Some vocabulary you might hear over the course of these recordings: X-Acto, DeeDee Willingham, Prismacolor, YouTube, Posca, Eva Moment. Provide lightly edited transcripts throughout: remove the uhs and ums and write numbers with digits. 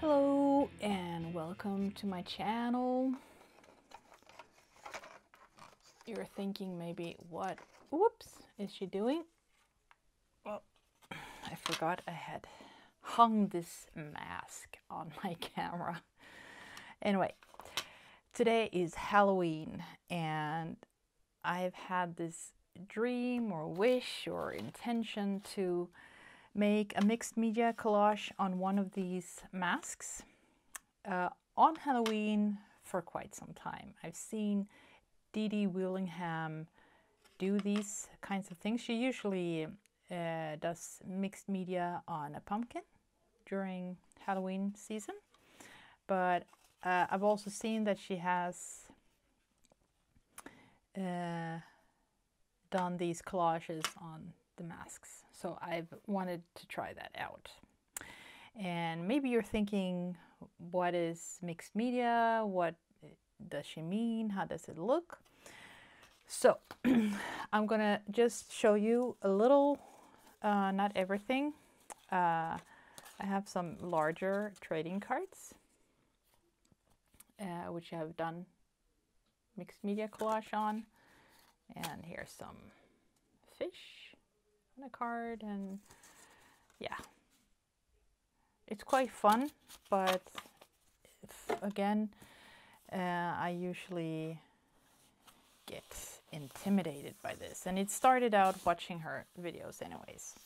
Hello and welcome to my channel. You're thinking maybe what, whoops, is she doing? Well, I forgot I had hung this mask on my camera. Anyway, today is Halloween and I've had this dream or wish or intention to make a mixed media collage on one of these masks on Halloween for quite some time. I've seen DeeDee Willingham do these kinds of things. She usually does mixed media on a pumpkin during Halloween season, but I've also seen that she has done these collages on the masks, so I've wanted to try that out. And maybe you're thinking, what is mixed media? What does she mean? How does it look? So I'm gonna just show you a little, not everything. I have some larger trading cards which I have done mixed media collage on, and here's some fish on a card, and yeah, it's quite fun. But if, again, I usually get intimidated by this, and it started out watching her videos anyways.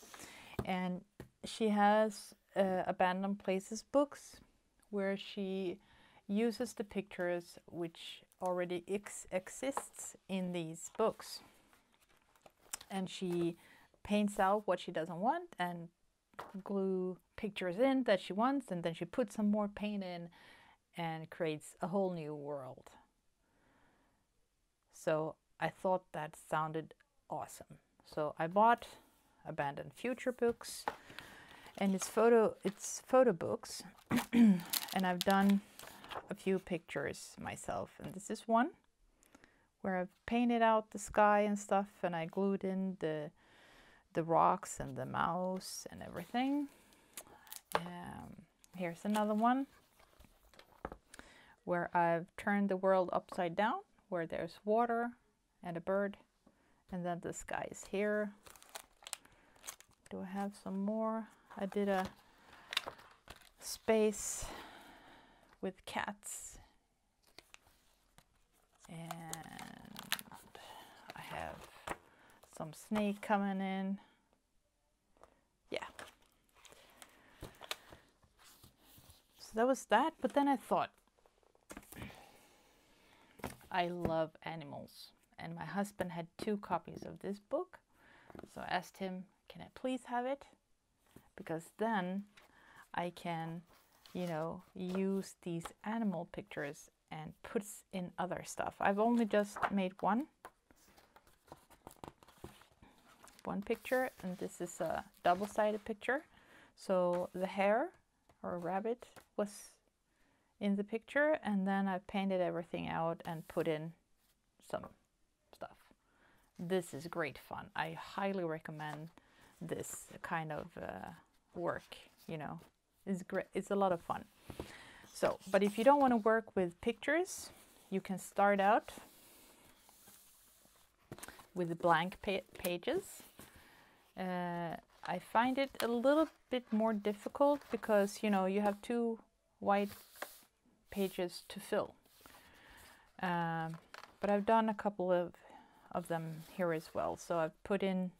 And she has Abandoned Places books where she uses the pictures which already exists in these books, and she paints out what she doesn't want and glue pictures in that she wants, and then she puts some more paint in and creates a whole new world. So I thought that sounded awesome, so I bought Abandoned Future books, and it's photo books and I've done a few pictures myself. And this is one where I've painted out the sky and stuff, and I glued in the rocks and the mouse and everything. Here's another one where I've turned the world upside down, where there's water and a bird, and then the sky is here. Do I have some more? I did a space with cats, and I have some snake coming in. Yeah, so that was that. But then I thought, I love animals, and my husband had 2 copies of this book, so I asked him, can I please have it? Because then I can, you know, use these animal pictures and puts in other stuff. I've only just made one picture, and this is a double-sided picture. So the hare or rabbit was in the picture, and then I painted everything out and put in some stuff. This is great fun. I highly recommend this kind of work, you know. It's great. It's a lot of fun. So, but if you don't want to work with pictures, you can start out with blank pages. I find it a little bit more difficult because, you know, you have 2 white pages to fill. But I've done a couple of them here as well. So I've put in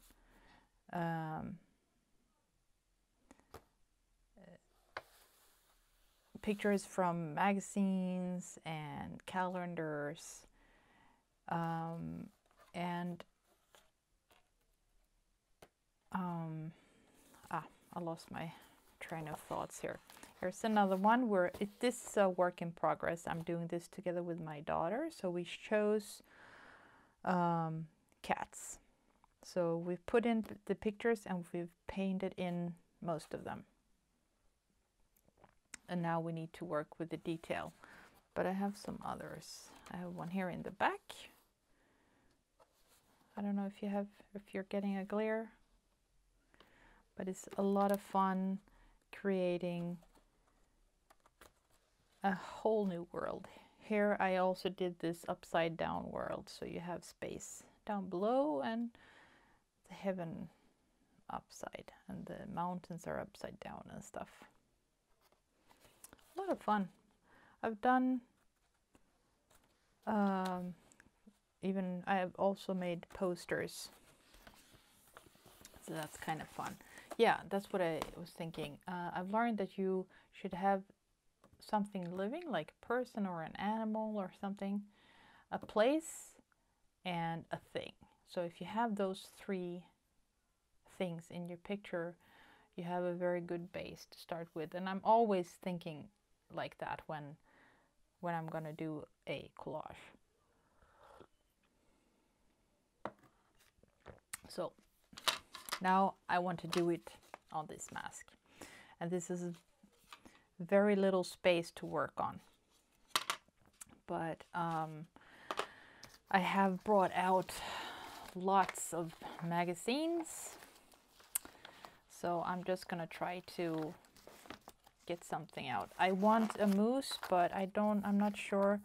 pictures from magazines and calendars, I lost my train of thoughts here. Here's another one where this is a work in progress. I'm doing this together with my daughter, so we chose cats. So we've put in the pictures and we've painted in most of them. And now we need to work with the detail. But I have some others. I have one here in the back. I don't know if you're getting a glare, but it's a lot of fun creating a whole new world. Here I also did this upside down world, so you have space down below and the heaven upside, and the mountains are upside down and stuff. A lot of fun. I've done I have also made posters, so that's kind of fun. Yeah, that's what I was thinking. I've learned that you should have something living, like a person or an animal or something, a place and a thing. So if you have those three things in your picture, you have a very good base to start with. And I'm always thinking like that when I'm gonna do a collage. So now I want to do it on this mask, and this is very little space to work on, but I have brought out lots of magazines, so I'm just gonna try to get something out. I want a moose, but I'm not sure.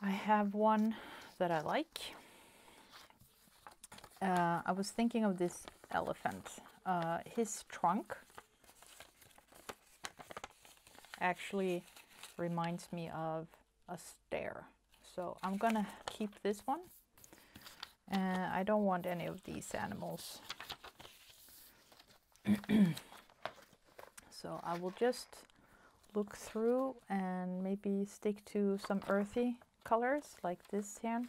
I have one that I like. I was thinking of this elephant, his trunk actually reminds me of a stair, so I'm gonna keep this one, and I don't want any of these animals. So I will just look through and maybe stick to some earthy colors like this here.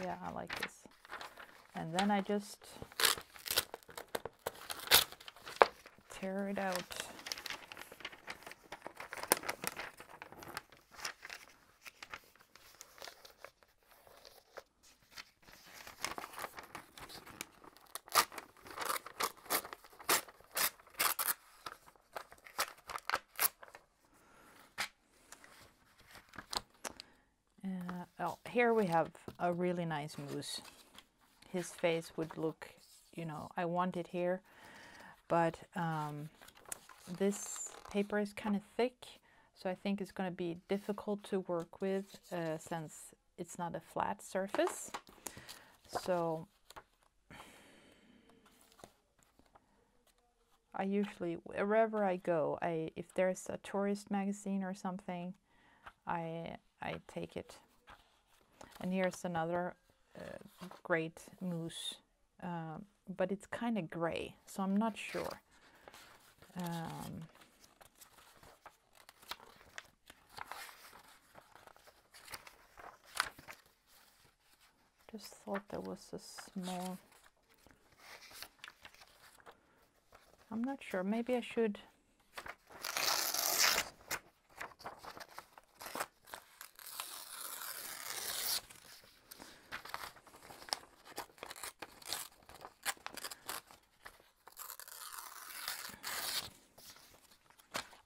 Yeah, I like this. And then I just tear it out. Oh, here we have a really nice moose. His face would look, you know, I want it here, but this paper is kind of thick, so I think it's going to be difficult to work with since it's not a flat surface. So I usually, wherever I go, if there's a tourist magazine or something, I take it. And here's another great moose, but it's kind of gray, so I'm not sure. Just thought there was a small, I'm not sure, maybe I should.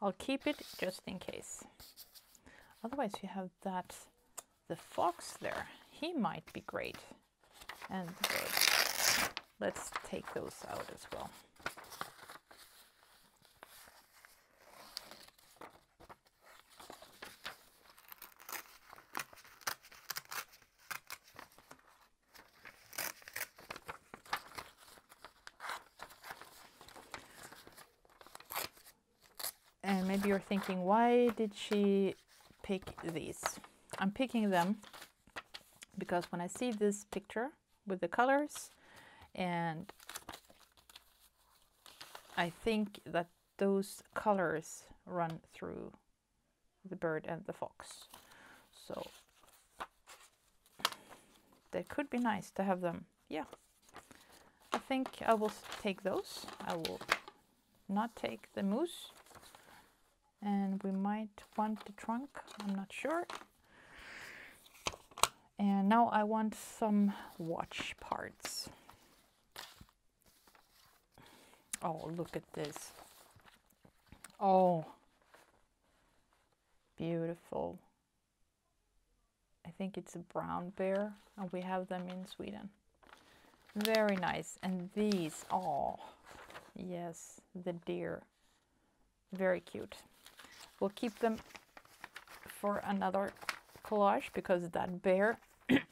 I'll keep it just in case. Otherwise you have that, the fox there, he might be great. And the bird. Let's take those out as well. You're thinking, why did she pick these? I'm picking them because when I see this picture with the colors, and I think that those colors run through the bird and the fox, so that could be nice to have them. Yeah, I think I will take those. I will not take the moose. And we might want the trunk, I'm not sure. And now I want some watch parts. Oh, look at this. Oh, beautiful. I think it's a brown bear, and we have them in Sweden. Very nice. And these, oh, yes, the deer. Very cute. We'll keep them for another collage because that bear,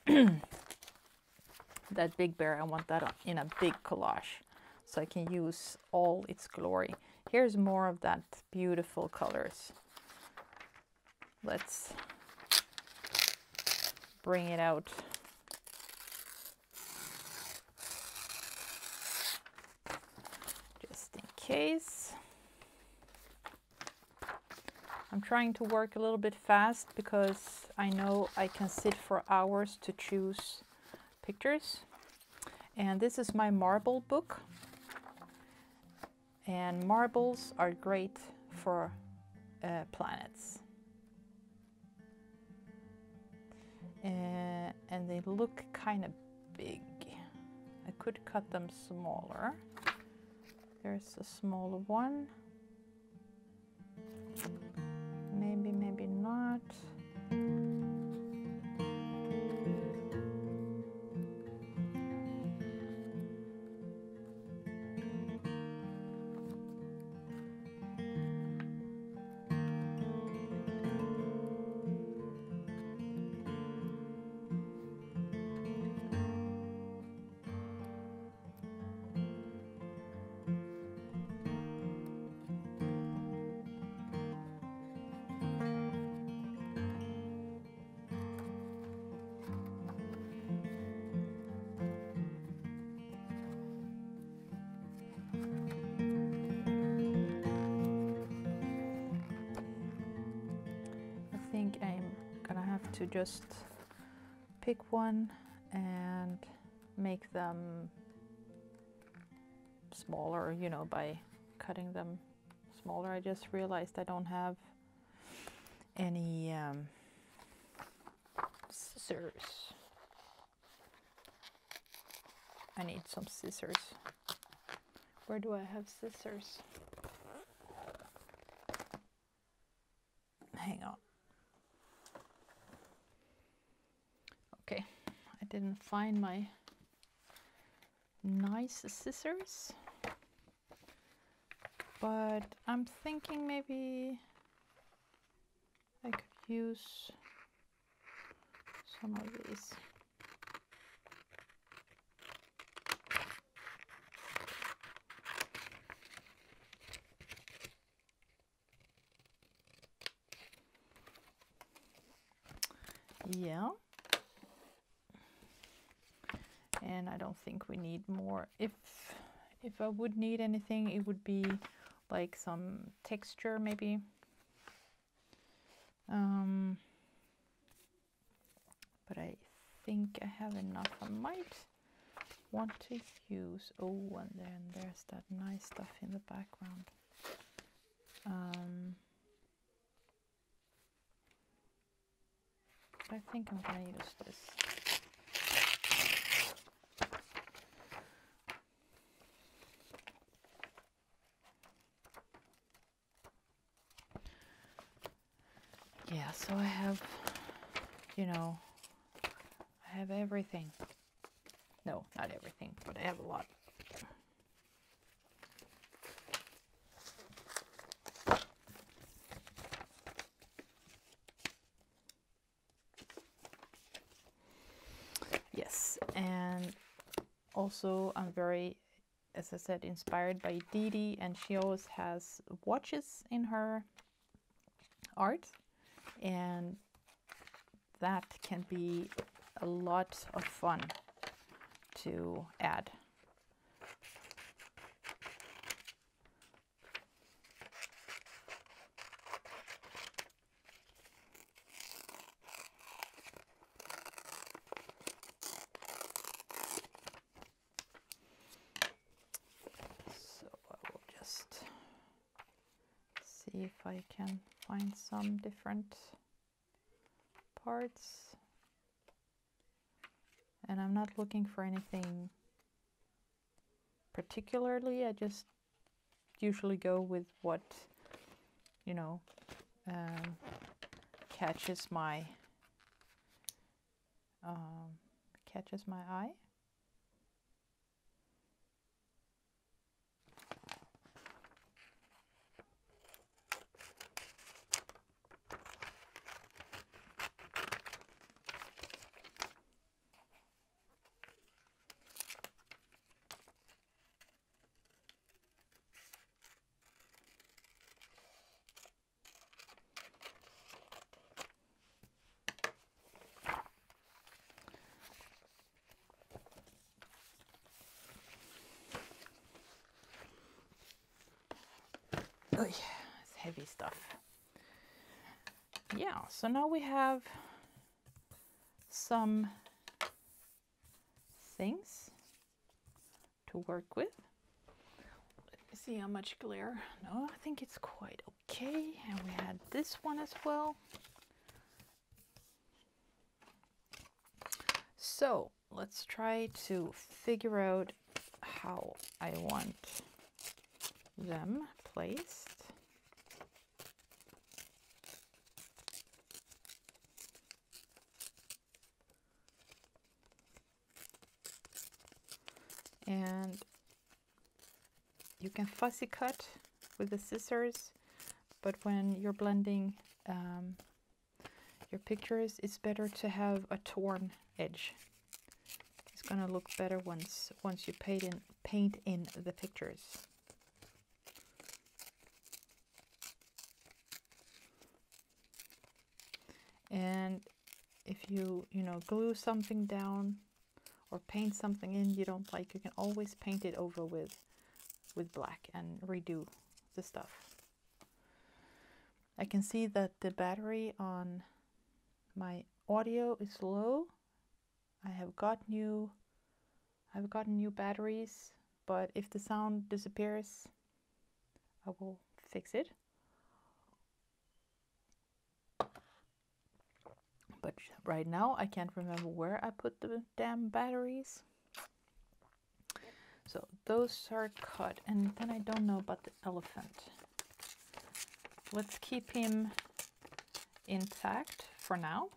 that big bear, I want that in a big collage so I can use all its glory. Here's more of that beautiful colors. Let's bring it out. Just in case. I'm trying to work a little bit fast because I know I can sit for hours to choose pictures. And this is my marble book. And marbles are great for planets. And they look kind of big. I could cut them smaller. There's a smaller one. Maybe, maybe not. To just pick one and make them smaller, you know, by cutting them smaller. I just realized I don't have any scissors. I need some scissors. Where do I have scissors? Hang on. Didn't find my nice scissors, but I'm thinking maybe I could use some of these. Yeah. And I don't think we need more. If I would need anything, it would be like some texture maybe. But I think I have enough. I might want to use, oh, and then there's that nice stuff in the background. I think I'm gonna use this. Yeah, so I have, you know, I have everything. No, not everything, but I have a lot. Yes, and also I'm very, as I said, inspired by DeeDee, and she always has watches in her art. And that can be a lot of fun to add. So I will just see if I can find some different parts, and I'm not looking for anything particularly. I just usually go with what, you know, catches my eye. heavy stuff. Yeah, so now we have some things to work with. Let me see how much glare. No, I think it's quite okay. And we had this one as well. So let's try to figure out how I want them placed. And you can fussy cut with the scissors, but when you're blending your pictures, it's better to have a torn edge. It's gonna look better once you paint in the pictures. And if you glue something down or paint something in you don't like, you can always paint it over with black and redo the stuff. I can see that the battery on my audio is low. I've gotten new batteries, but if the sound disappears, I will fix it. But right now I can't remember where I put the damn batteries. So those are cut, and then I don't know about the elephant. Let's keep him intact for now.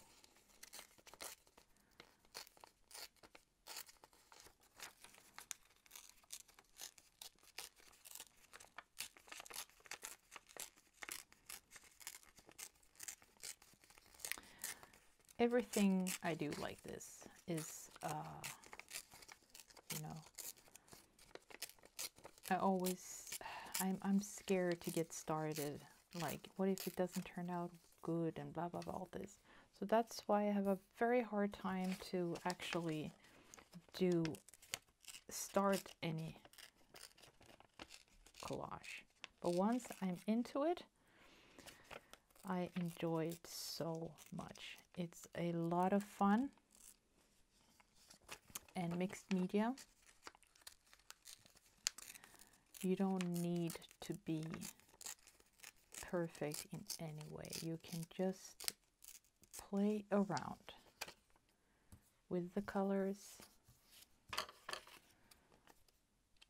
Everything I do like this is, I'm scared to get started. Like, what if it doesn't turn out good and blah, blah, blah, all this. So that's why I have a very hard time to actually start any collage. But once I'm into it, I enjoy it so much. It's a lot of fun, and mixed media, you don't need to be perfect in any way. You can just play around with the colors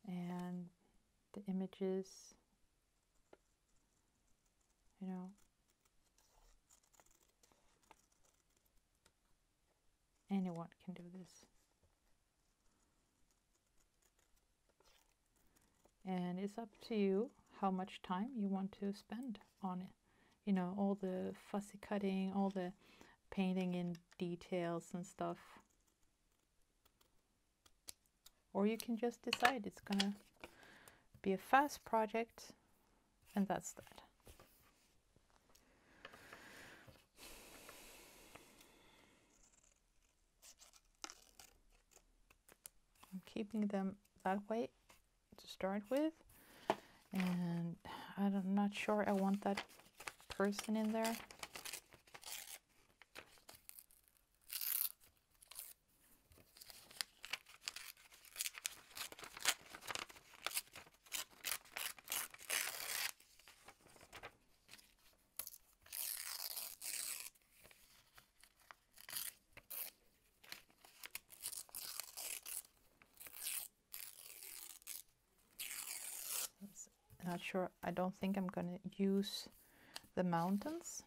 and the images, Anyone can do this. And it's up to you how much time you want to spend on it. All the fussy cutting, all the painting in details and stuff. Or you can just decide it's gonna be a fast project, and that's that. Keeping them that way to start with, and I'm not sure I want that person in there. I don't think I'm gonna use the mountains.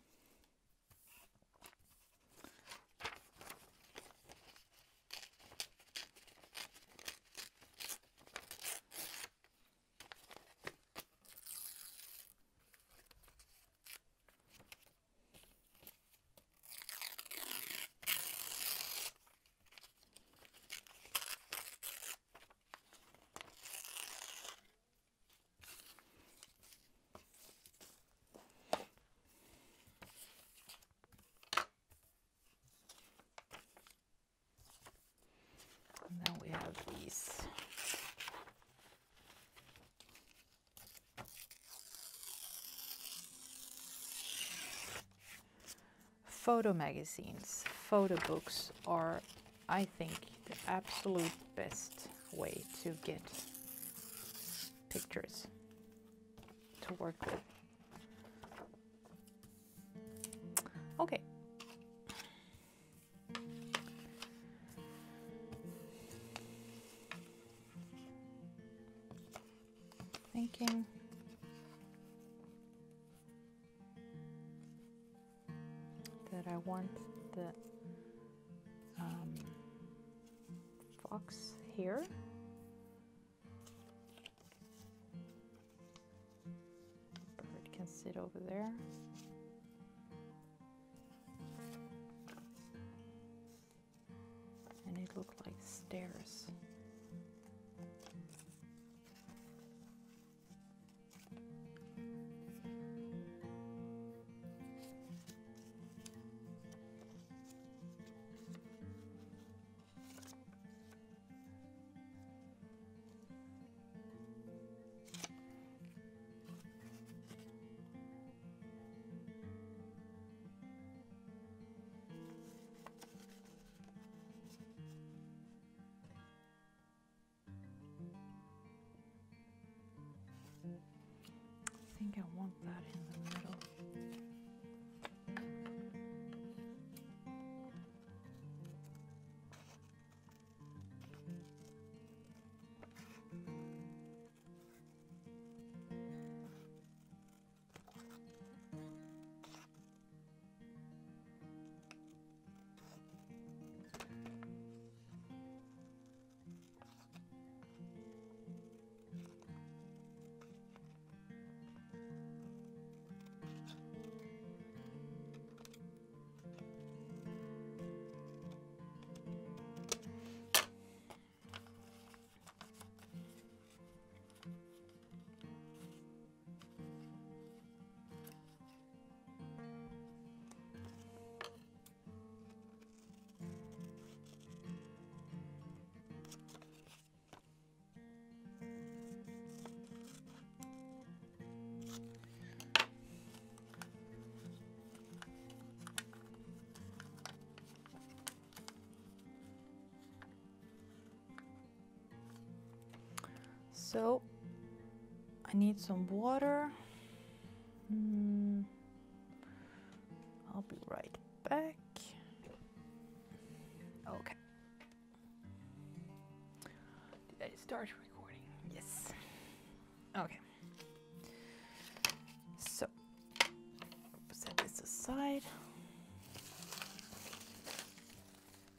photo magazines, photo books are, I think, the absolute best way to get pictures to work with. Okay. Thinking. That I want the fox here. Bird can sit over there. And it looked like stairs. I think I want that in the middle. So I need some water. I'll be right back. Okay. Did I start recording? Yes. Okay. So set this aside.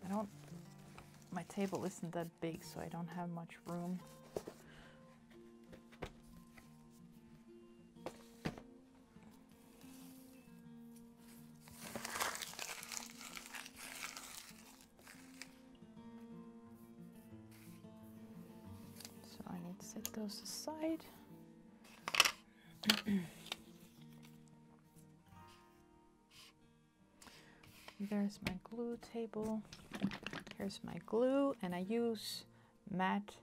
I don't. My table isn't that big, so I don't have much room. Aside. There's my glue table. Here's my glue, and I use matte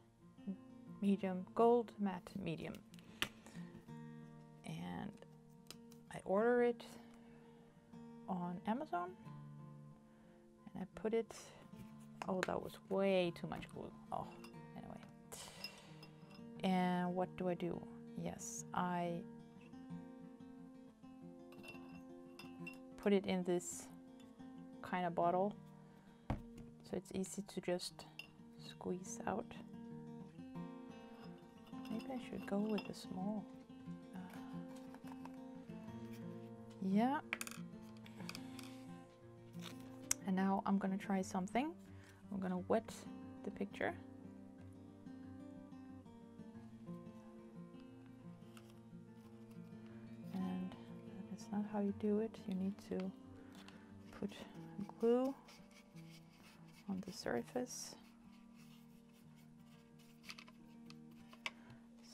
medium, gold matte medium. And I order it on Amazon, and I put it, oh, that was way too much glue. Oh. And what do? Yes, I put it in this kind of bottle, so it's easy to just squeeze out. Maybe I should go with the small. Yeah. And now I'm gonna try something. I'm gonna wet the picture. Not how you do it. You need to put glue on the surface.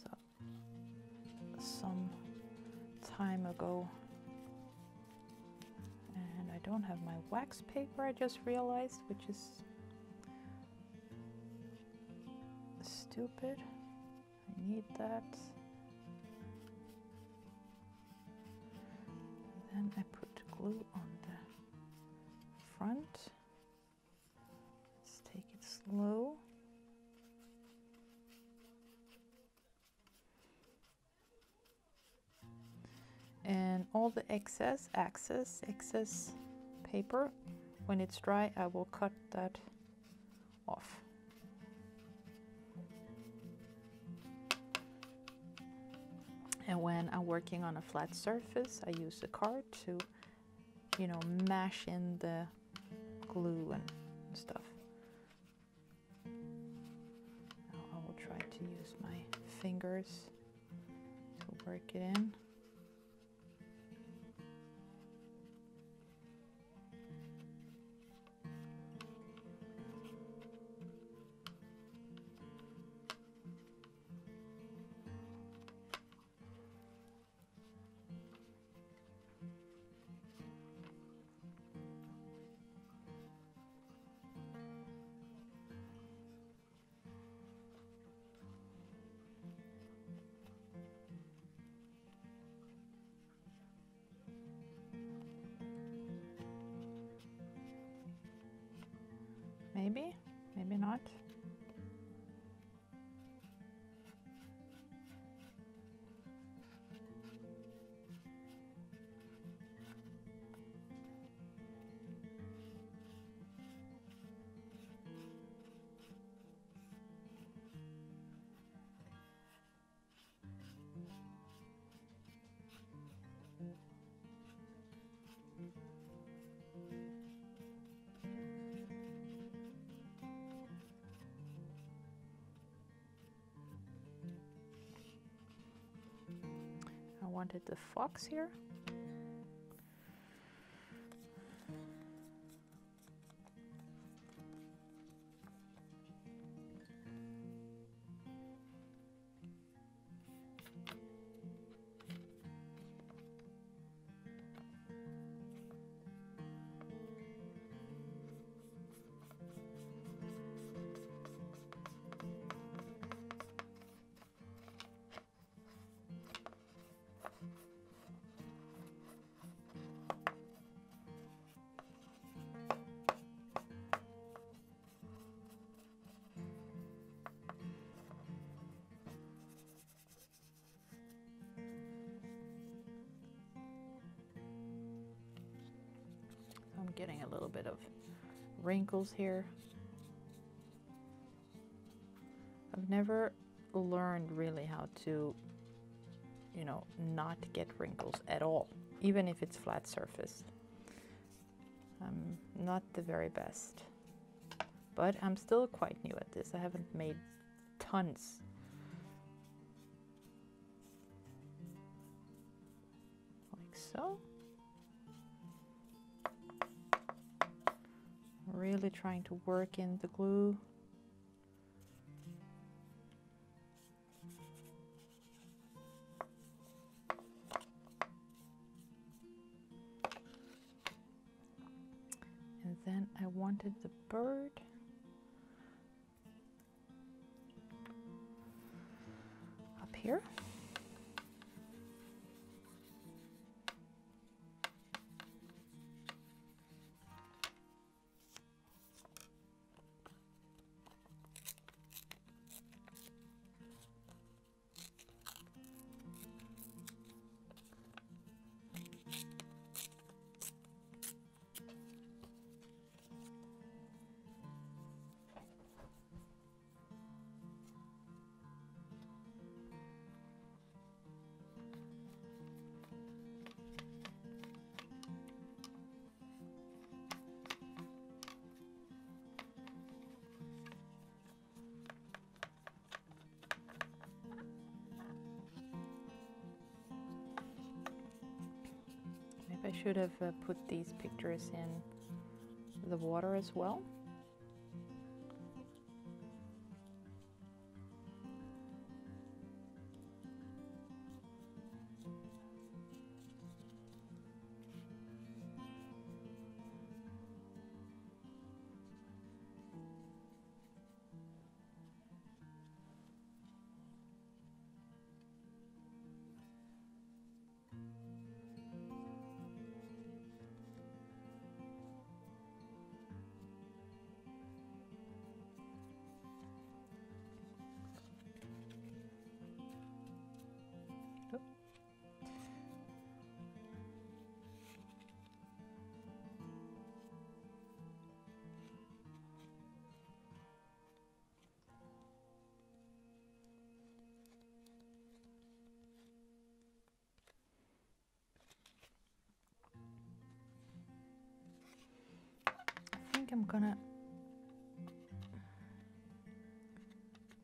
So some time ago, and I don't have my wax paper, I just realized, which is stupid. I need that. I put glue on the front. Let's take it slow. And all the excess paper, when it's dry, I will cut that off. And when I'm working on a flat surface, I use the card to, you know, mash in the glue and stuff. Now I will try to use my fingers to work it in. Maybe, maybe not. I wanted the fox here. Getting a little bit of wrinkles here. I've never learned really how to, you know, not get wrinkles at all, even if it's flat surface. I'm not the very best, but I'm still quite new at this. I haven't made tons. Like so. Really trying to work in the glue. And then I wanted the bird. Up here. I should have put these pictures in the water as well. think I'm gonna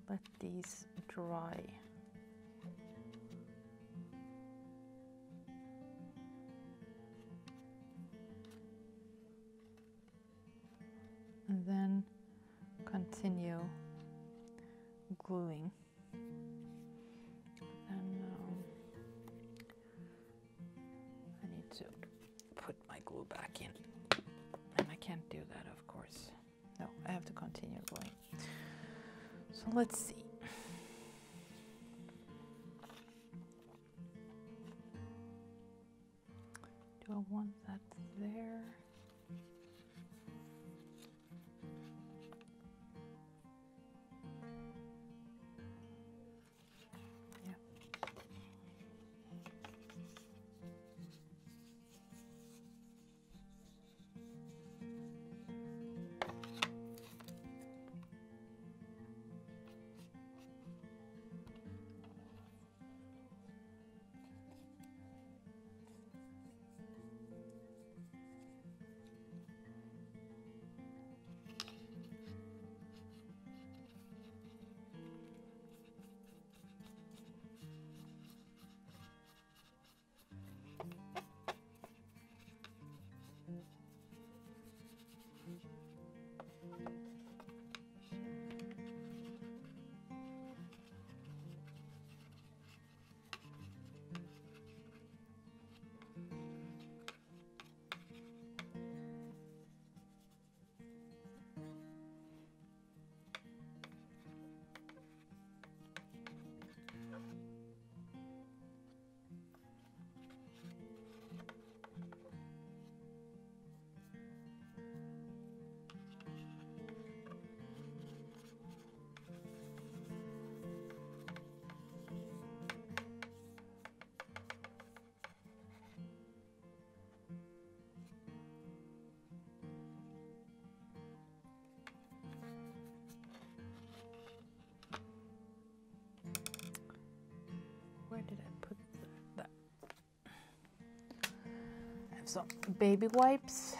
let these dry. And then continue gluing. And I need to put my glue back in. And I can't do that, of course. No, I have to continue gluing. So let's see. Do I want that there? Did I put that? I have some baby wipes.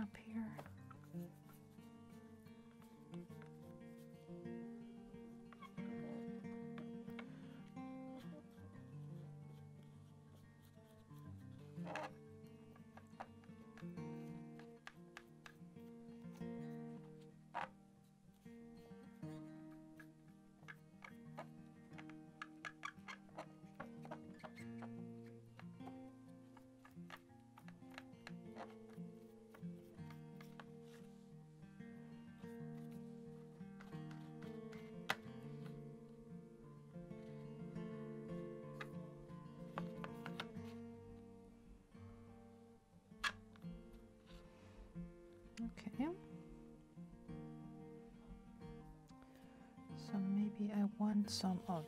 up here. Okay, so maybe I want some of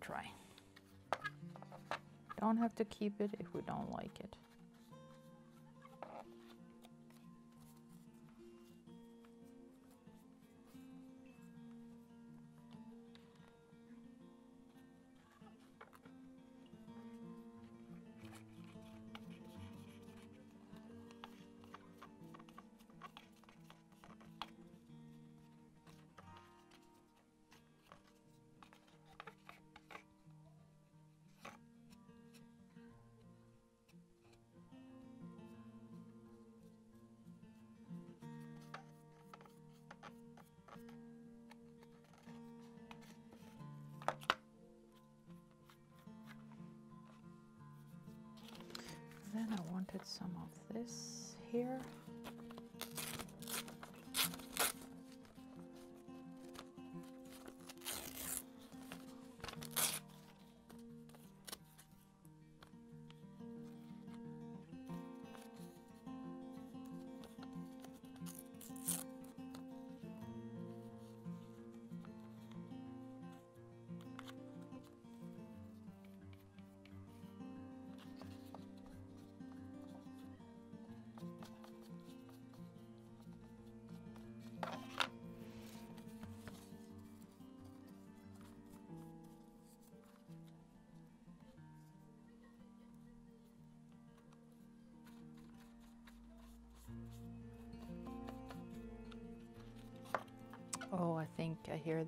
try. Don't have to keep it if we don't like it. Then I wanted some of this here. Oh, I think I hear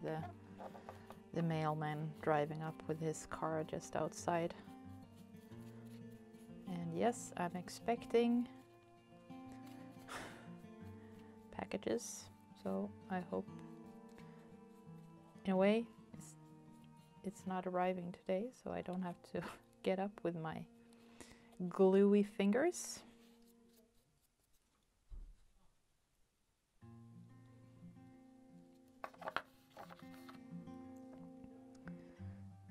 the mailman driving up with his car just outside. And yes, I'm expecting packages, so I hope in a way it's not arriving today, so I don't have to get up with my gluey fingers.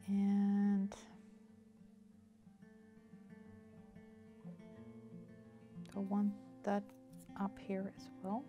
And I want that up here as well.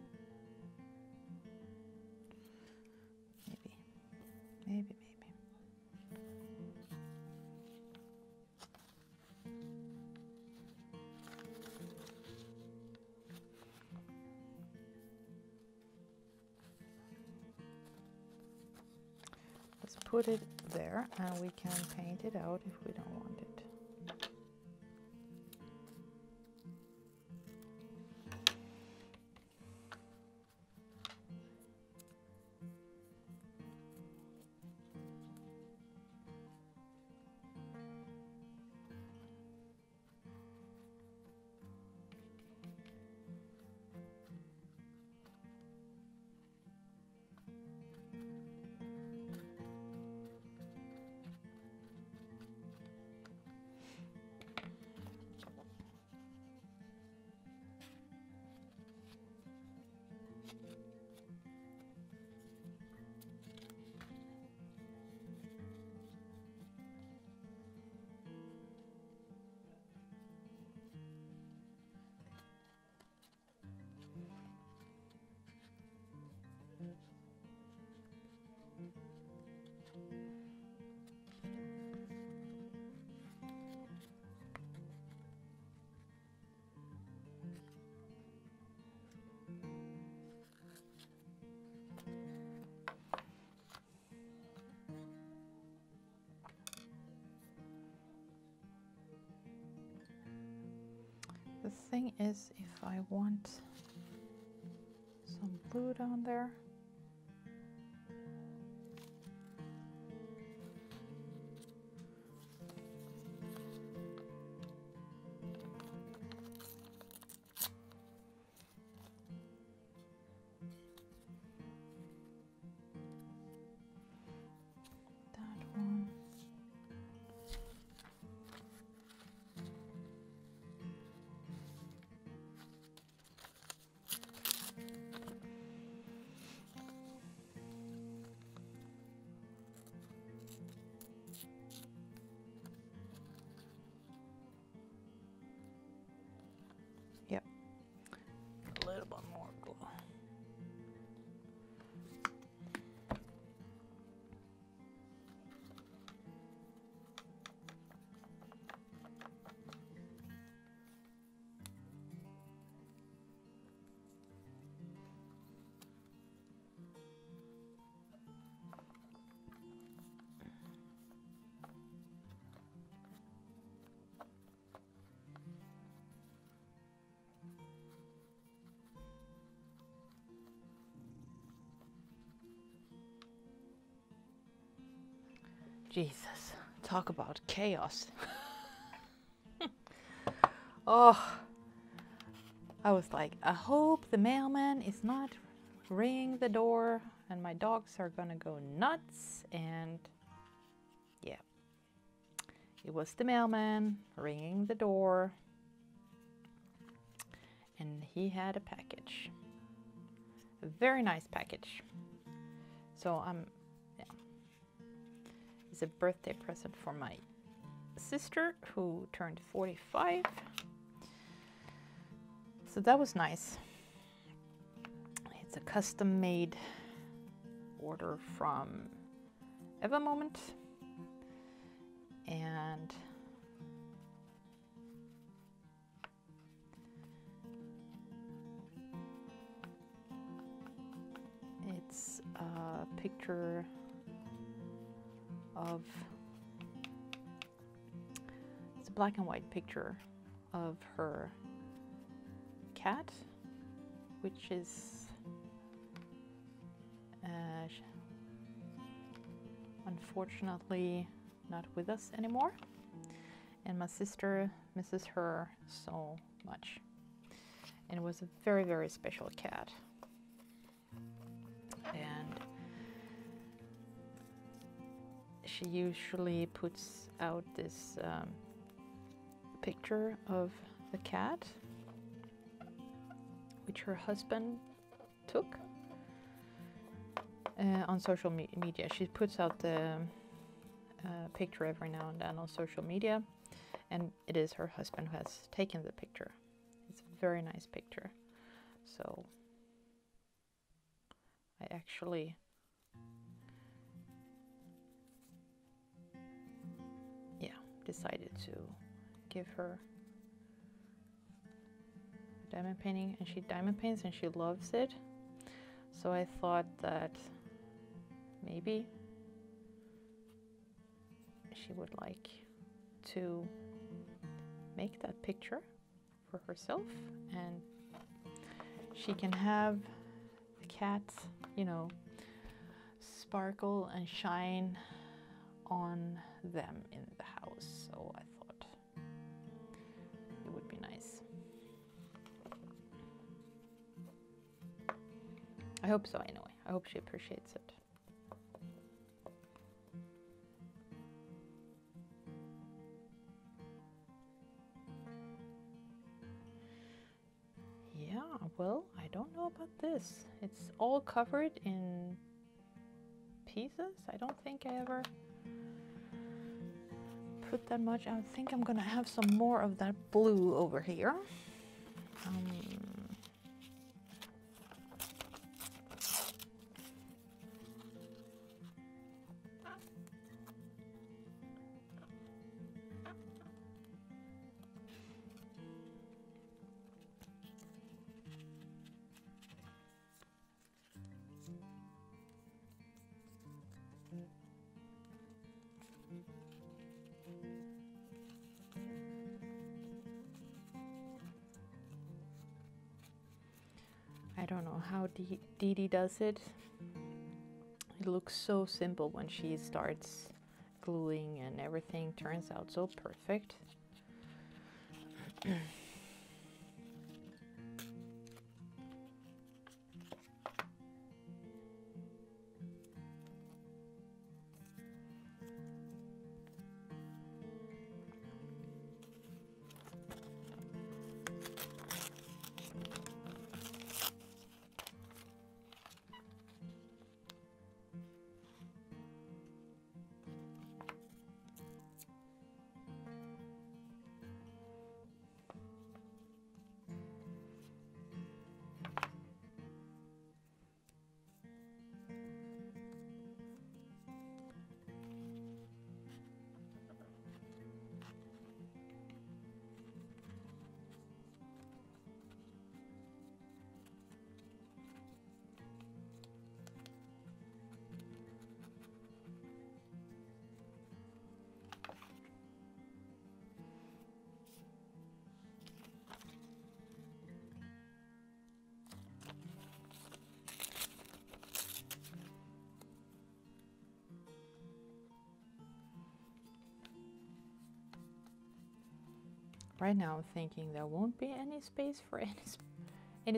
Let's put it there, and we can paint it out if we don't want it. thing is, if I want some blue down there, Jesus, talk about chaos. Oh, I was like, I hope the mailman is not ringing the door and my dogs are gonna go nuts. And yeah, it was the mailman ringing the door and he had a package, a very nice package. So it's a birthday present for my sister who turned 45. So that was nice. It's a custom made order from Eva Moment. And it's a picture of, it's a black and white picture of her cat, which is unfortunately not with us anymore, and my sister misses her so much, and it was a very, very special cat. She usually puts out this picture of the cat, which her husband took on social media. She puts out the picture every now and then on social media, and it is her husband who has taken the picture. It's a very nice picture. So I actually, decided to give her diamond painting, and she diamond paints and she loves it, so I thought that maybe she would like to make that picture for herself, and she can have the cat, you know, sparkle and shine on them in the house. So I thought it would be nice. I hope so, anyway. I hope she appreciates it. Yeah, well, I don't know about this. It's all covered in pieces. I don't think I ever put that much. I think I'm gonna have some more of that blue over here. don't know how DeeDee does it. It looks so simple when she starts gluing, and everything turns out so perfect. Right now I'm thinking there won't be any space for any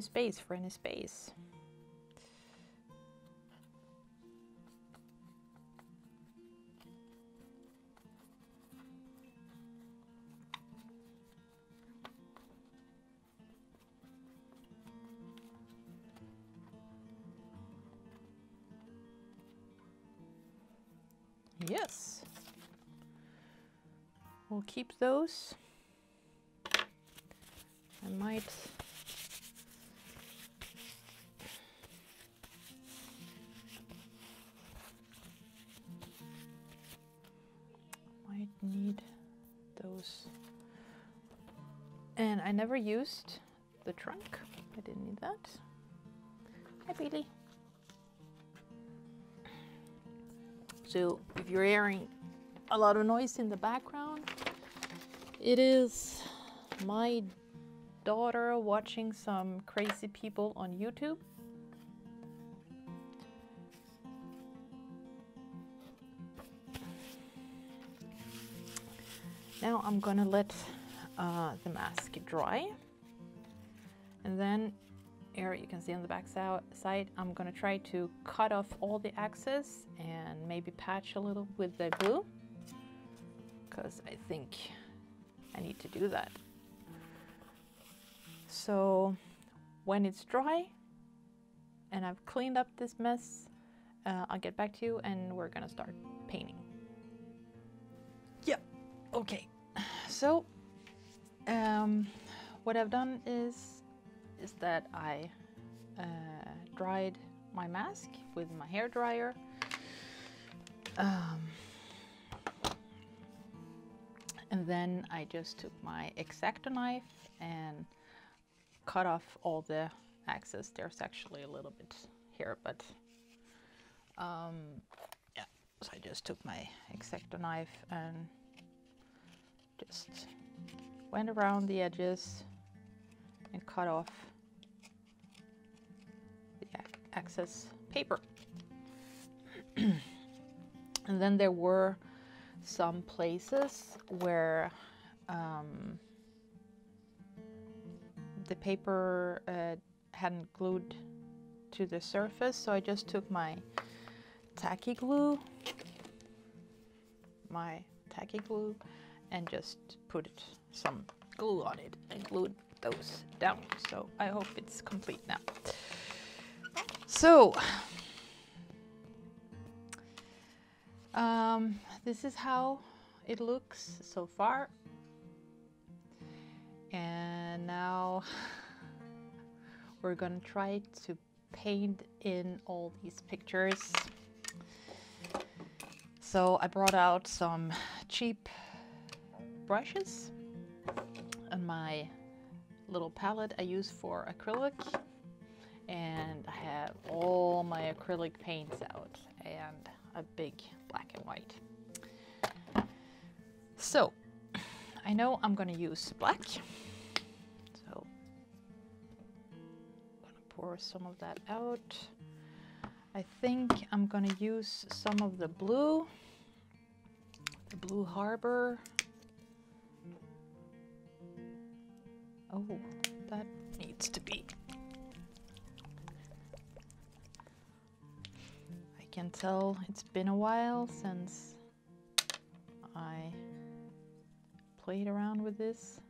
space for any space. Yes, we'll keep those. I might need those. And I never used the trunk. I didn't need that. Hi, Bailey. So if you're hearing a lot of noise in the background, it is my daughter watching some crazy people on YouTube. Now I'm gonna let the mask dry, and then here you can see on the back side I'm gonna try to cut off all the excess and maybe patch a little with the glue, because I think I need to do that. So when it's dry and I've cleaned up this mess, I'll get back to you and we're gonna start painting. Yeah, okay. So what I've done is that I dried my mask with my hair dryer. And then I just took my X-Acto knife and cut off all the excess. There's actually a little bit here, but yeah, so I just took my X-Acto knife and just went around the edges and cut off the excess paper. And then there were some places where the paper hadn't glued to the surface, so I just took my tacky glue, and just put some glue on it and glued those down. So I hope it's complete now. So this is how it looks so far. And now we're gonna try to paint in all these pictures. So I brought out some cheap brushes and my little palette I use for acrylic. And I have all my acrylic paints out and a big black and white. So I know I'm gonna use black. pour some of that out. I think I'm gonna use some of the blue harbor. Oh, that needs to be. I can tell it's been a while since I played around with this.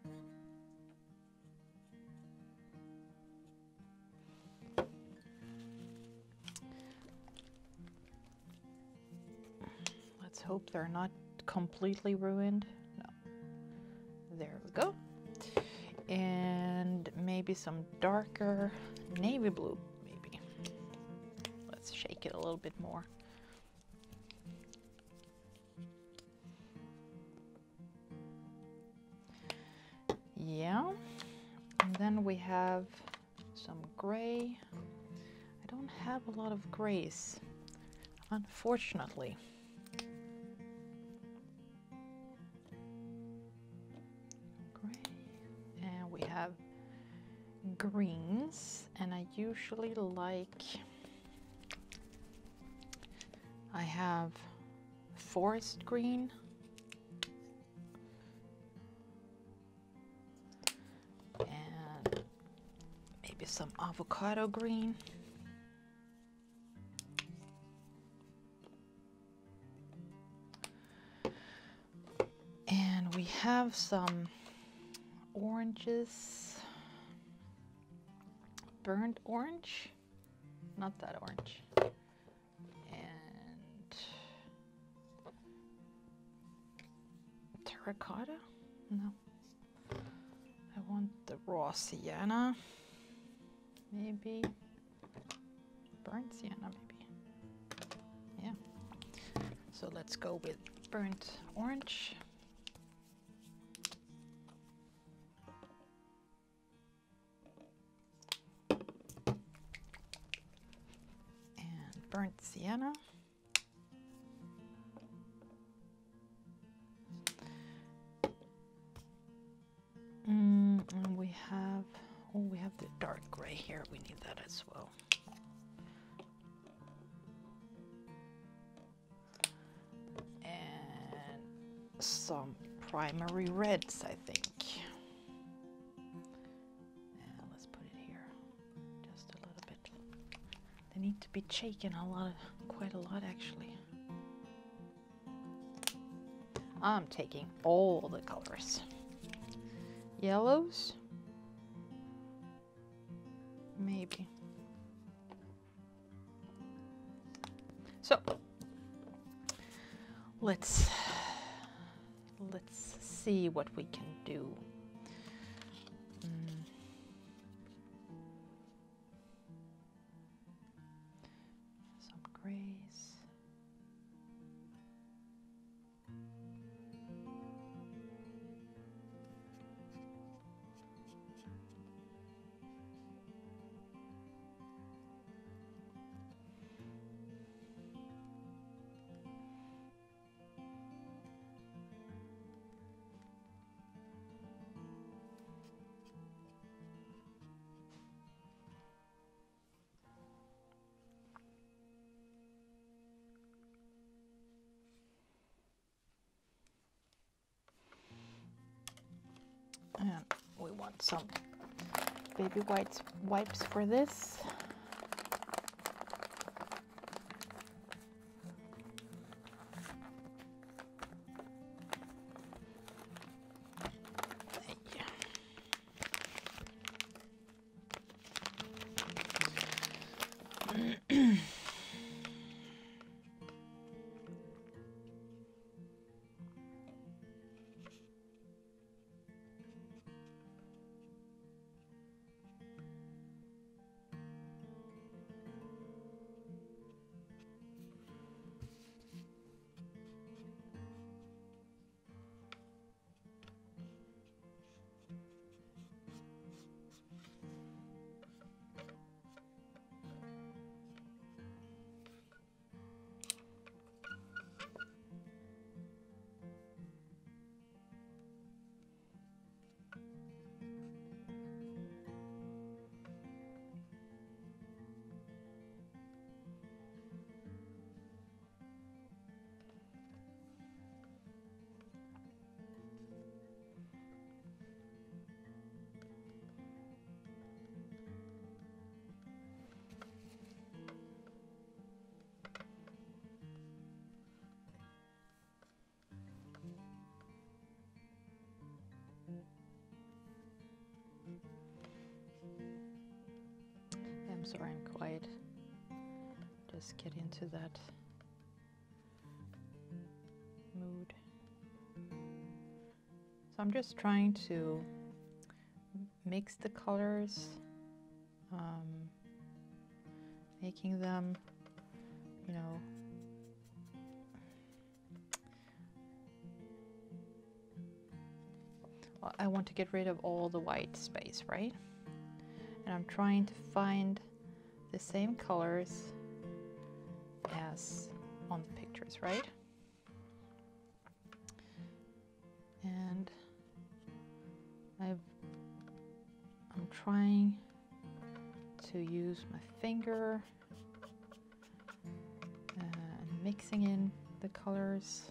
Let's hope they're not completely ruined. No. There we go. And maybe some darker navy blue, maybe. Let's shake it a little bit more. Yeah, and then we have some gray. I don't have a lot of grays, unfortunately. Gray, and we have greens, and I usually like, I have forest green. Some avocado green. And we have some oranges. Burnt orange. Not that orange. And terracotta? No. I want the raw sienna. Maybe burnt sienna, maybe. Yeah. So let's go with burnt orange. And burnt sienna. And we have, oh, we have the dark gray here. We need that as well. And some primary reds, I think. Yeah, let's put it here just a little bit. They need to be shaken a lot, quite a lot actually. I'm taking all the colors. Yellows. Maybe. So let's see what we can do. Some grays. And we want some baby wipes, for this. Yeah. so I'm quite just get into that mood. So I'm just trying to mix the colors, making them, you know, I want to get rid of all the white space, right? And I'm trying to find the same colors as on the pictures, right? And I'm trying to use my finger and mixing in the colors.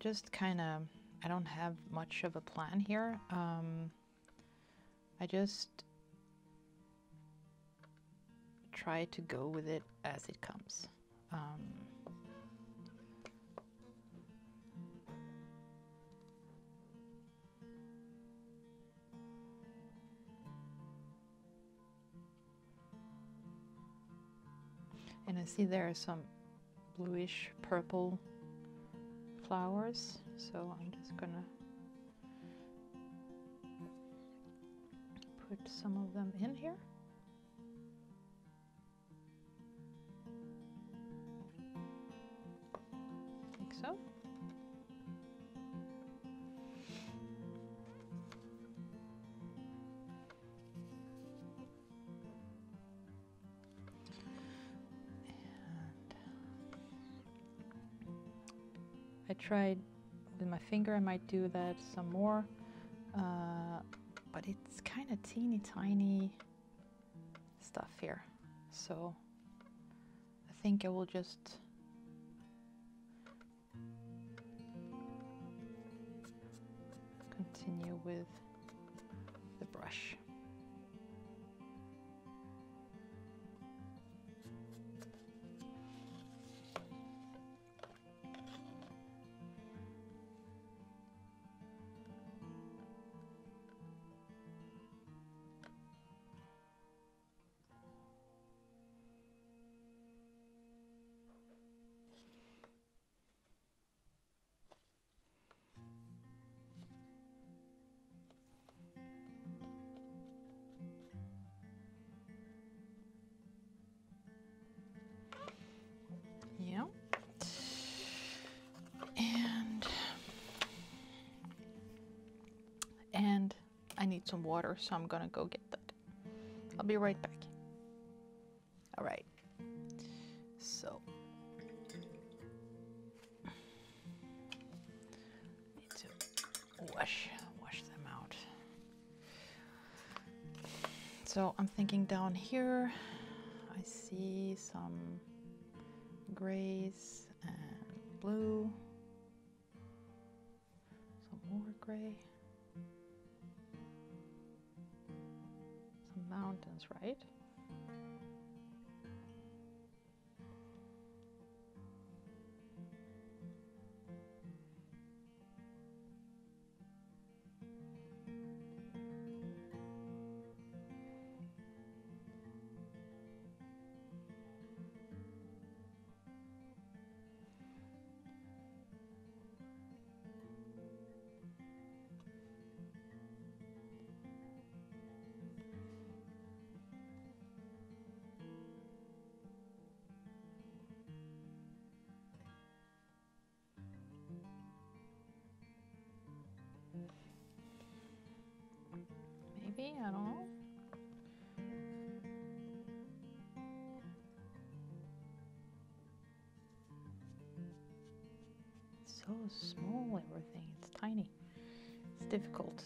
Just kind of, I don't have much of a plan here. I just try to go with it as it comes. And I see there are some bluish purple flowers, so I'm just gonna put some of them in here. Like so. Tried with my finger, I might do that some more, but it's kind of teeny tiny stuff here, so I think I will just continue with the brush. Need some water, so I'm gonna go get that. I'll be right back. All right, so need to wash them out. So I'm thinking down here I see some grays and blue, some more gray. Mountains, right? so small, everything. It's tiny. It's difficult.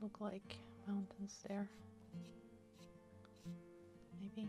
Look like mountains there, maybe.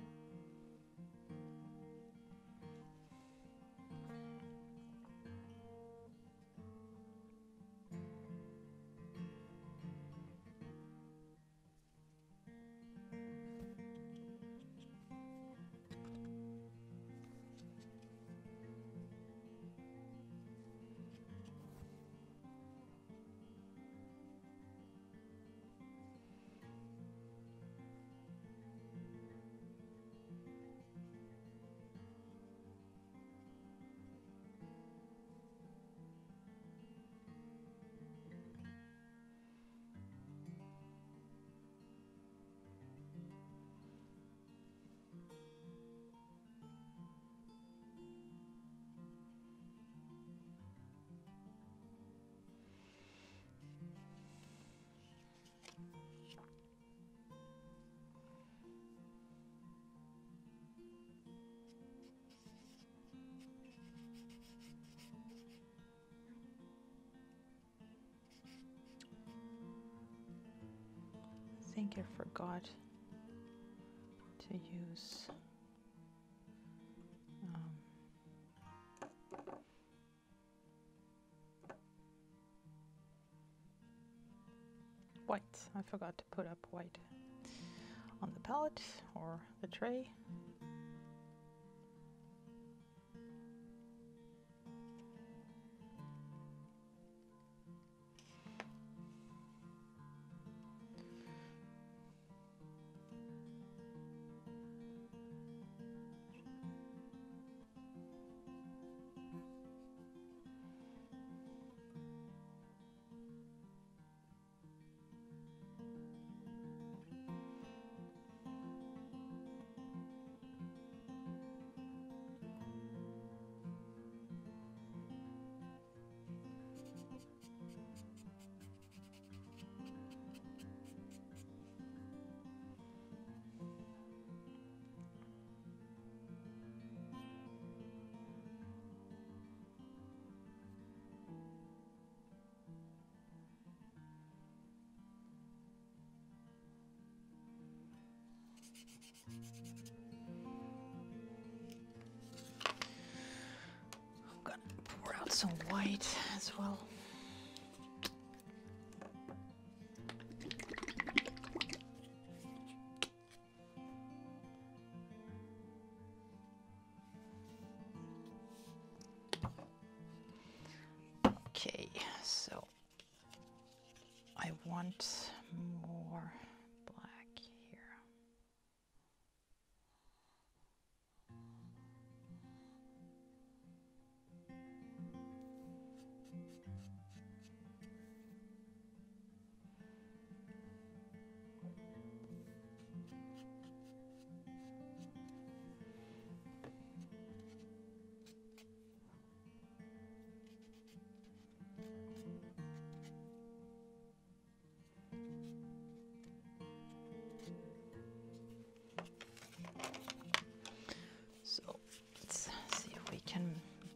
I think I forgot to use white. I forgot to put up white on the palette or the tray. I'm gonna pour out some white as well. Okay, so I want more.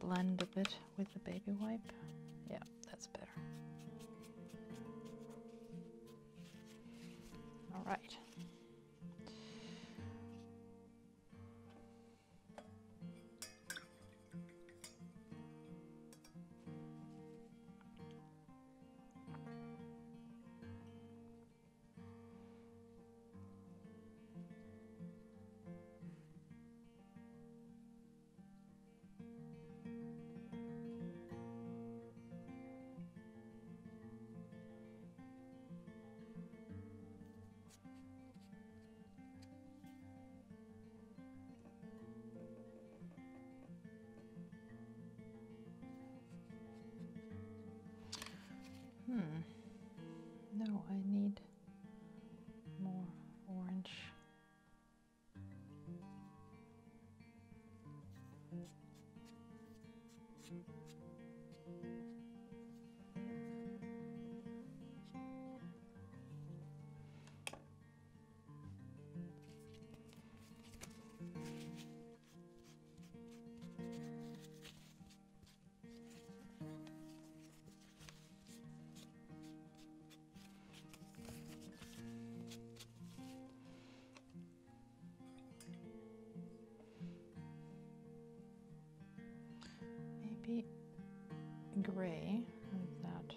Blend a bit with the baby wipe. Yeah, that's better. All right. No, I need more be gray like that.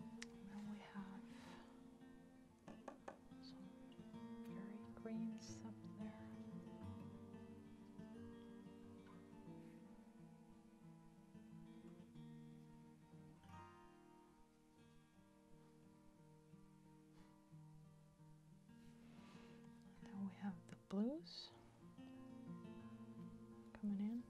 The green. Up there. Now we have the blues coming in.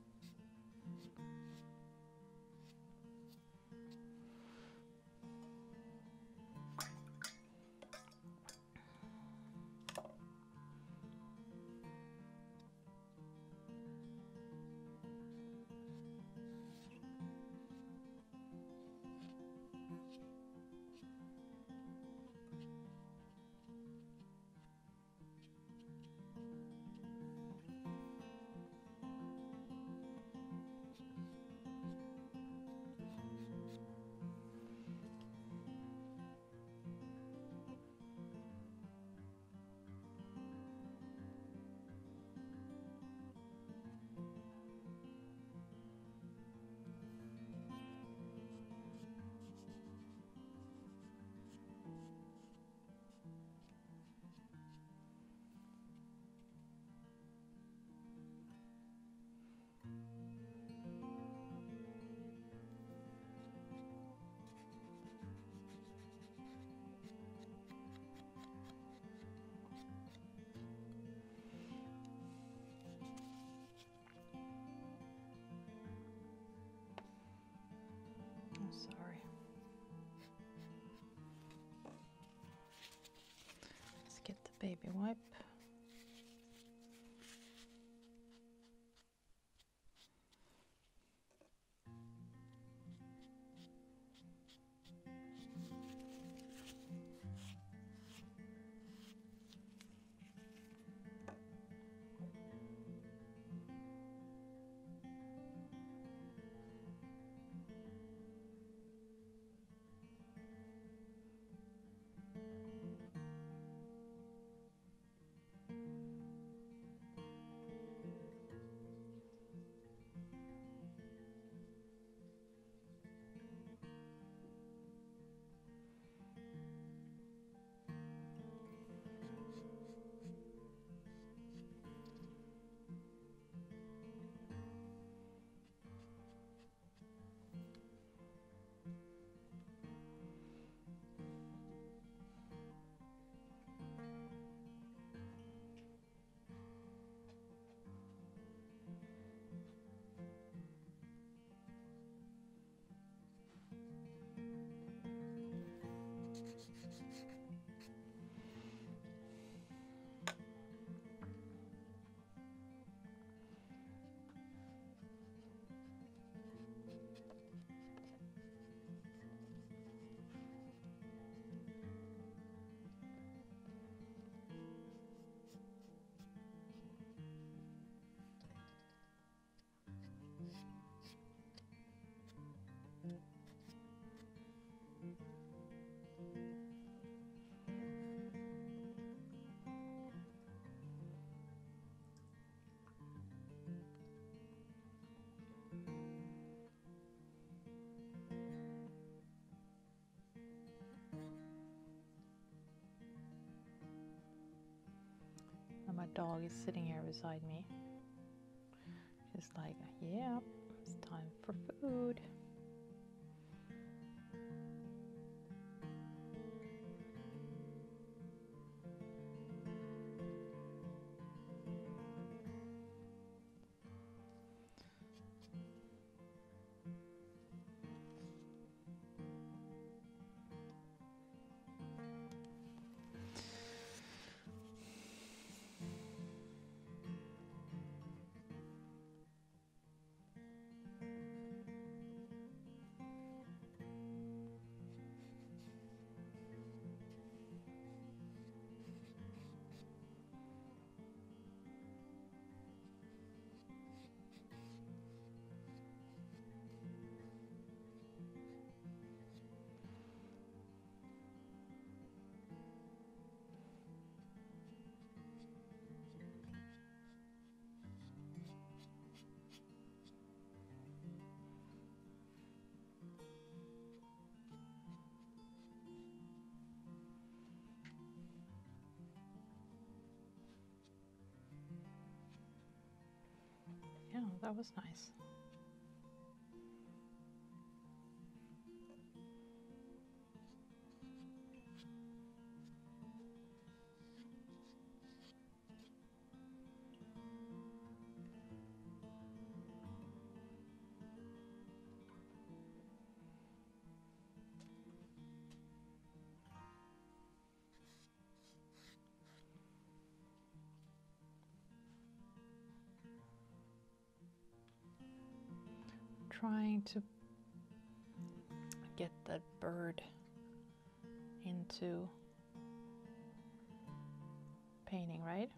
dog is sitting here beside me. She's like, yeah, it's time for food. Yeah, that was nice. Trying to get that bird into painting, right?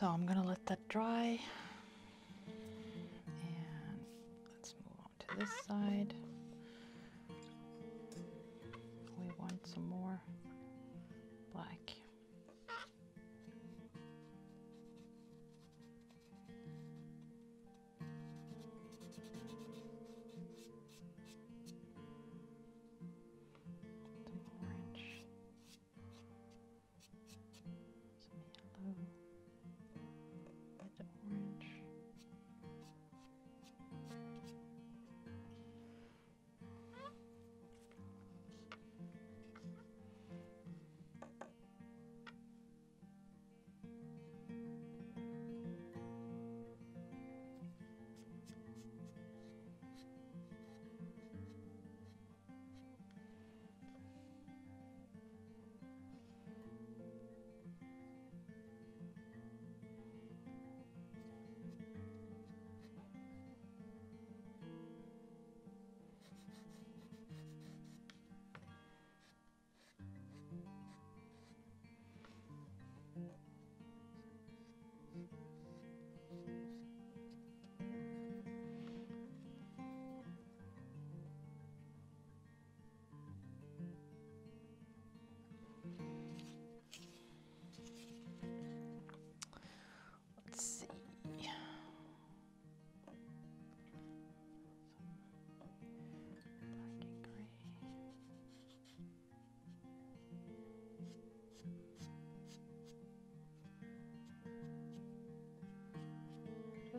So I'm gonna let that dry, and let's move on to this side. We want some more black.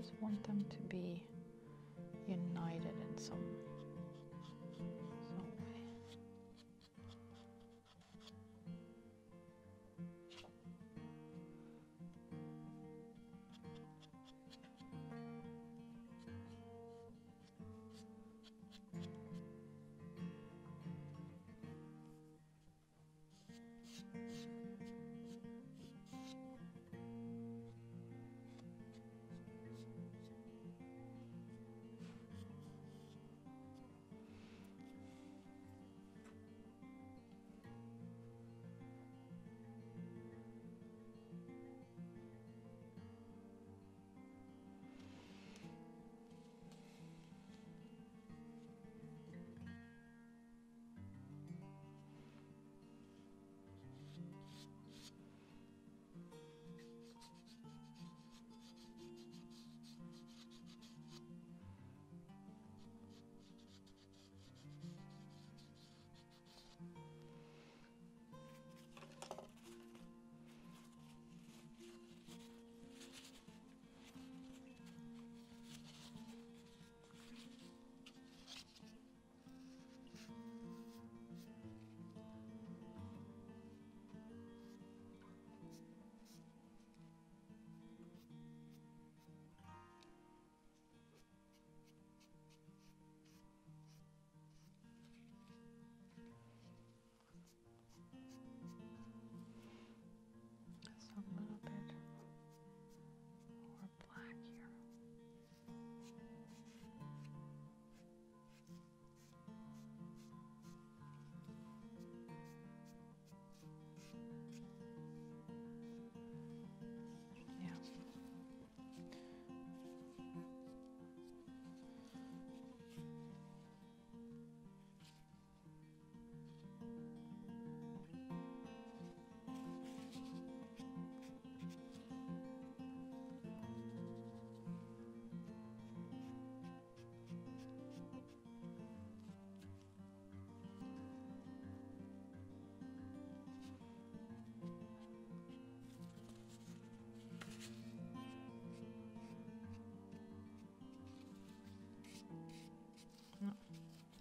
just want them to be united in some way.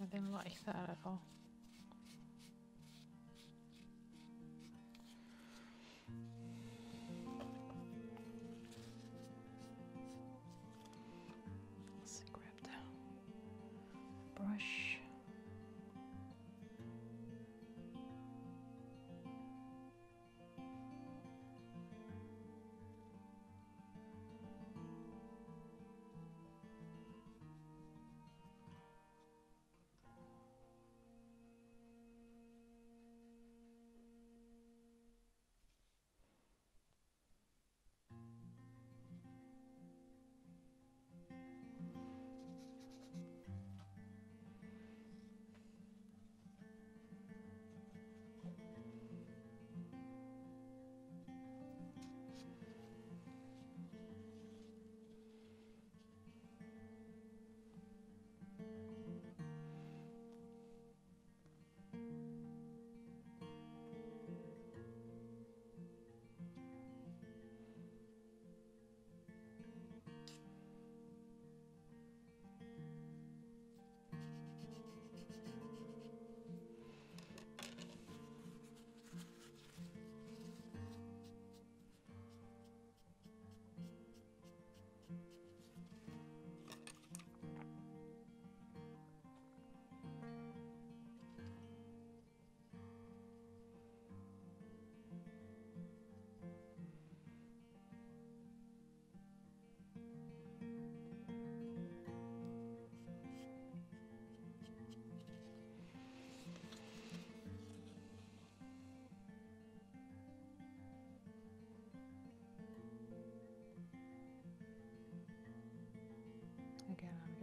I didn't like that at all. Let's see, grab the brush.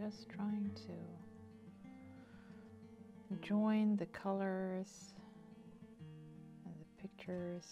Just trying to join the colors and the pictures.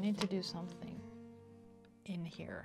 I need to do something in here.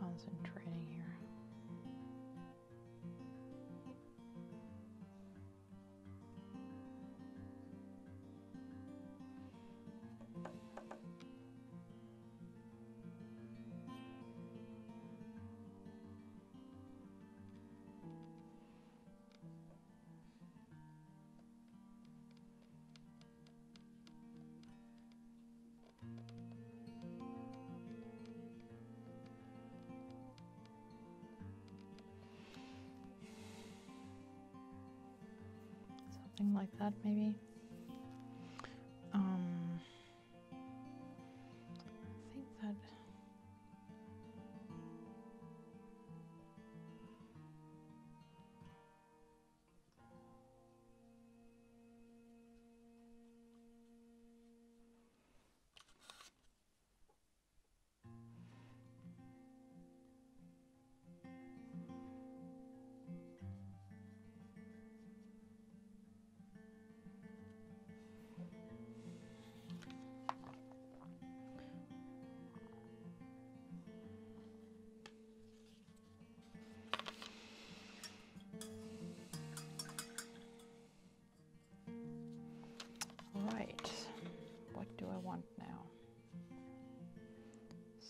Concentrating here. Something like that, maybe. I think that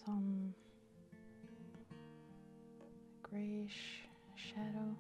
some grayish shadow.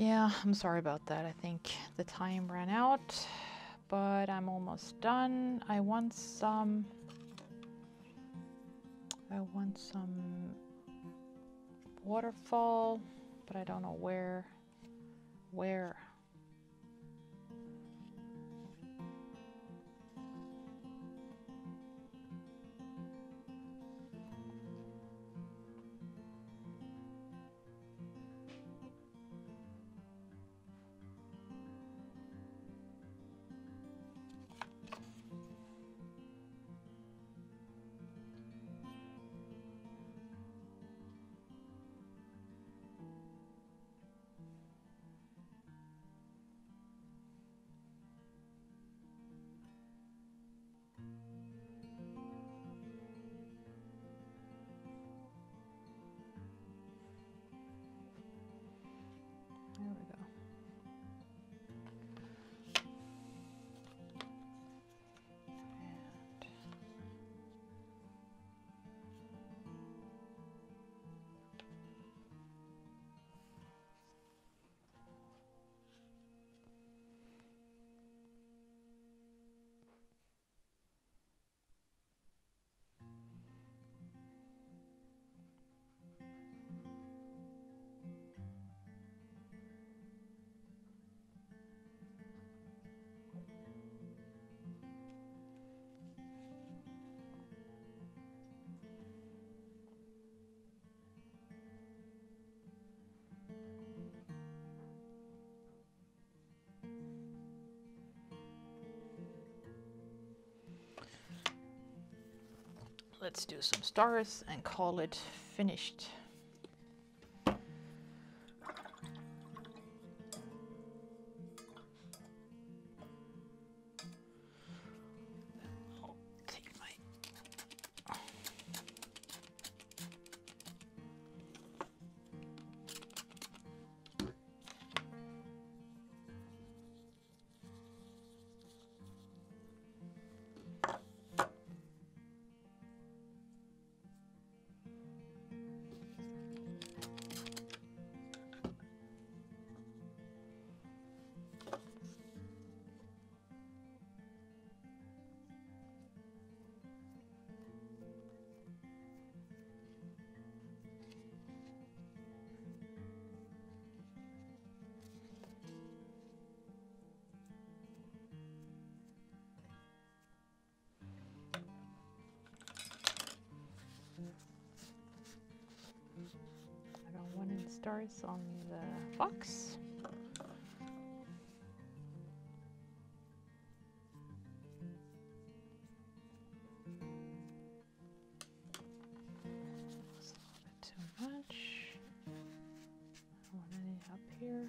Yeah, I'm sorry about that. I think the time ran out, but I'm almost done. I want some waterfall, but I don't know where. Let's do some stars and call it finished. Stars on the box. That's a little bit too much. I don't want any up here.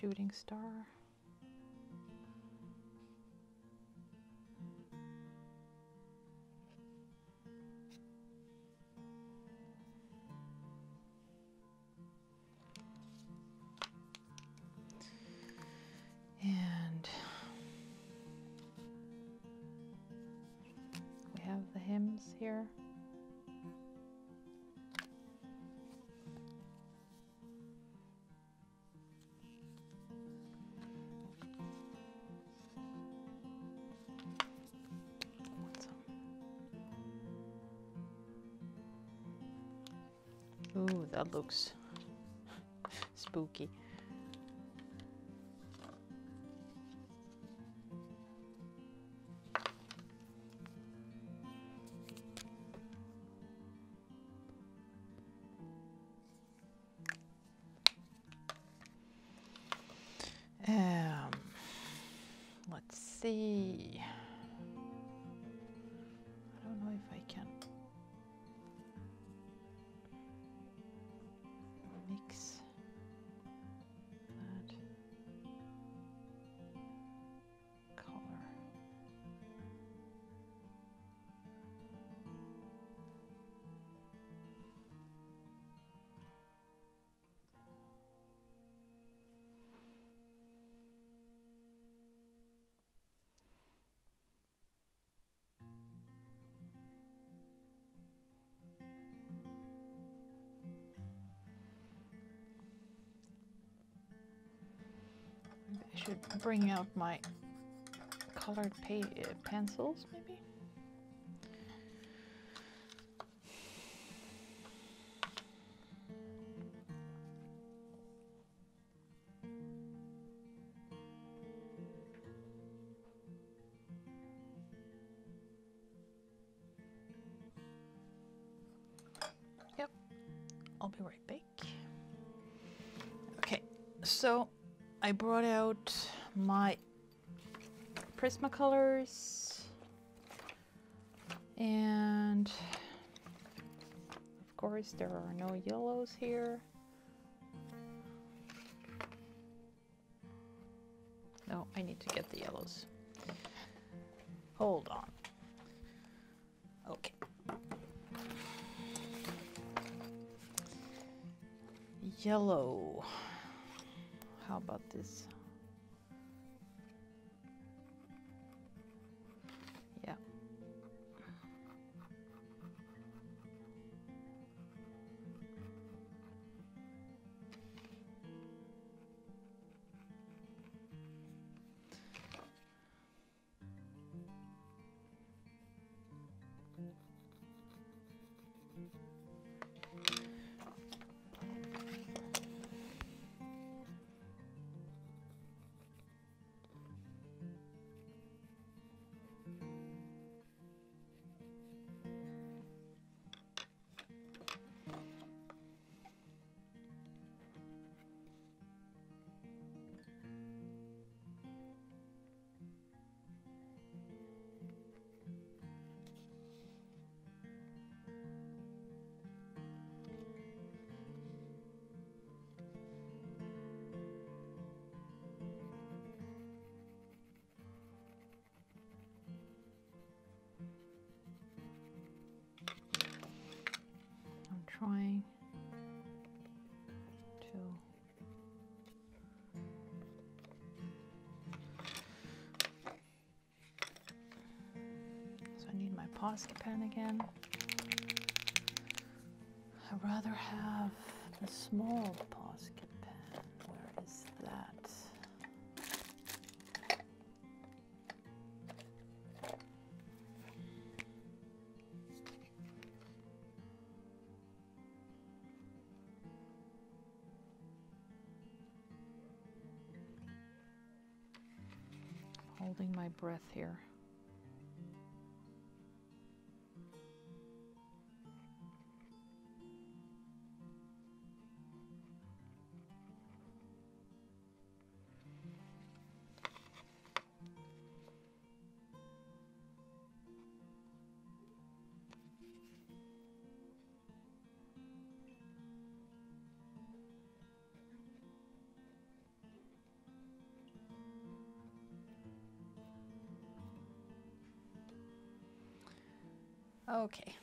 shooting star. And we have the hymns here. Ooh, that looks spooky. Let's see. I don't know if I can mix that color. Should bring out my colored pencils, maybe. Yep, I'll be right back. Okay, so I brought out my Prismacolors and of course there are no yellows here. No, I need to get the yellows. Hold on. Okay. Yellow. How about this? Yeah. Trying to. So I need my Posca pen again. I'd rather have a small Posca pen. Where is that? Holding my breath here. Okay.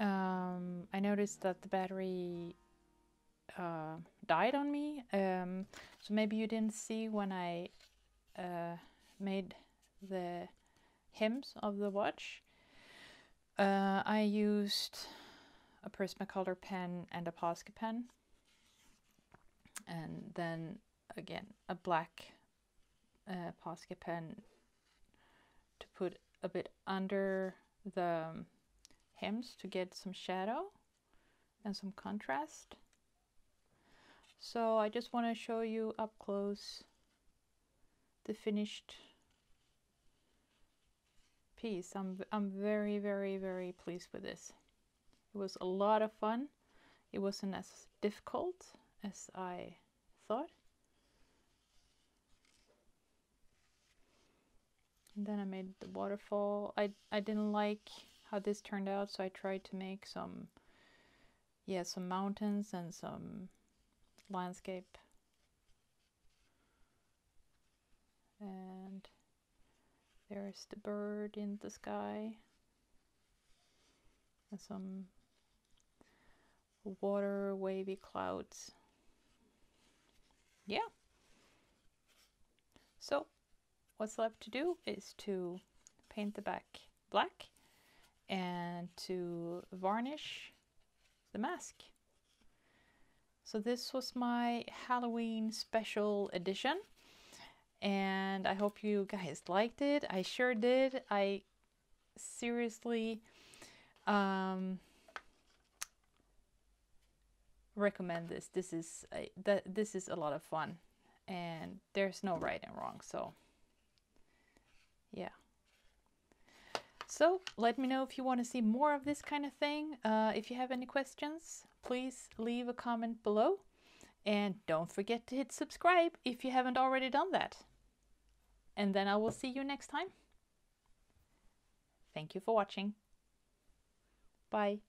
I noticed that the battery died on me, so maybe you didn't see when I made the hems of the watch. I used a Prismacolor pen and a Posca pen, and then again a black Posca pen to put a bit under the hems to get some shadow and some contrast. So I just want to show you up close the finished piece. I'm very, very, very pleased with this. It was a lot of fun. It wasn't as difficult as I thought. And then I made the waterfall. I didn't like how this turned out, so I tried to make some, yeah, some mountains and some landscape, and there's the bird in the sky and some water wavy clouds. Yeah, so what's left to do is to paint the back black and to varnish the mask. So this was my Halloween special edition, and I hope you guys liked it. I sure did. I seriously recommend this. This is a lot of fun, and there's no right and wrong. So yeah. So let me know if you want to see more of this kind of thing. If you have any questions, please leave a comment below, and don't forget to hit subscribe if you haven't already done that. And then I will see you next time. Thank you for watching. Bye.